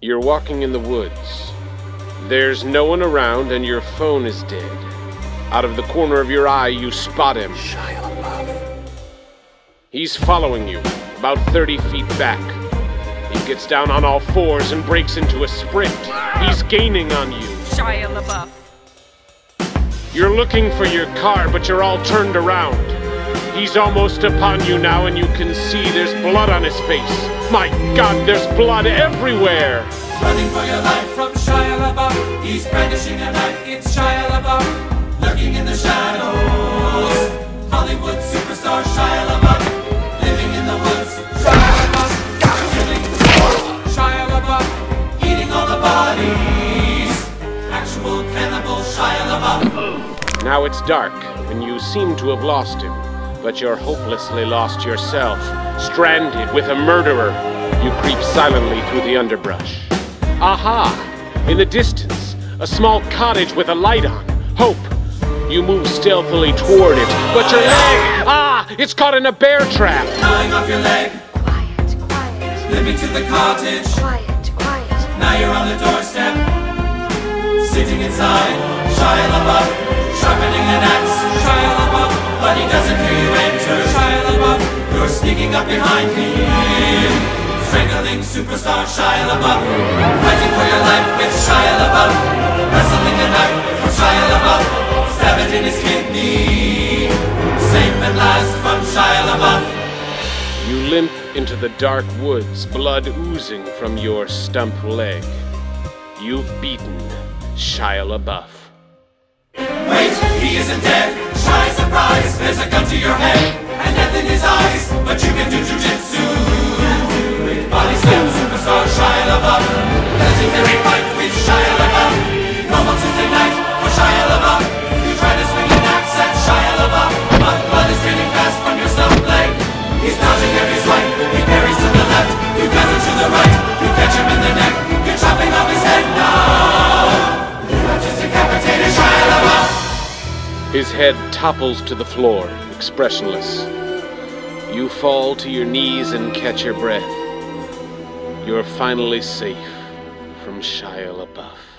You're walking in the woods. There's no one around and your phone is dead. Out of the corner of your eye, you spot him. Shia LaBeouf. He's following you, about 30 feet back. He gets down on all fours and breaks into a sprint. He's gaining on you. Shia LaBeouf. You're looking for your car, but you're all turned around. He's almost upon you now, and you can see there's blood on his face. My God, there's blood everywhere! Running for your life from Shia LaBeouf. He's brandishing a knife, it's Shia LaBeouf. Lurking in the shadows, Hollywood superstar Shia LaBeouf. Living in the woods, Shia LaBeouf. Killing Shia LaBeouf. Eating all the bodies, actual cannibal Shia LaBeouf. Now it's dark, and you seem to have lost him. But you're hopelessly lost yourself, stranded with a murderer. You creep silently through the underbrush. Aha! In the distance, a small cottage with a light on. Hope! You move stealthily toward it, but your leg! Ah! It's caught in a bear trap! Tying off your leg! Quiet, quiet. Living to the cottage! Quiet, quiet. Now you're on the doorstep, sitting inside. Shia LaBeouf, sharpening an axe. Shia LaBeouf, but he doesn't hear you enter. Shia LaBeouf, you're sneaking up behind him, strangling superstar Shia LaBeouf. Fighting for your life with Shia LaBeouf. Wrestling a knife from Shia LaBeouf. Stab it in his kidney. Safe at last from Shia LaBeouf. You limp into the dark woods, blood oozing from your stump leg. You've beaten Shia LaBeouf. Wait, he isn't dead. Shy surprise, there's a gun to your head and death in his eyes, but you can do jujitsu. Body slam superstar Shia LaBeouf. Legendary fight with Shia LaBeouf. Normal Tuesday night for Shia LaBeouf. You try to swing an axe at Shia LaBeouf, but blood is draining fast from your stump leg. He's dodging every swipe. He parries to the left, you cut him to the right. You catch him in the neck, you're chopping off his head now. You're just decapitated Shia LaBeouf. His head topples to the floor, expressionless. You fall to your knees and catch your breath. You're finally safe from Shia LaBeouf.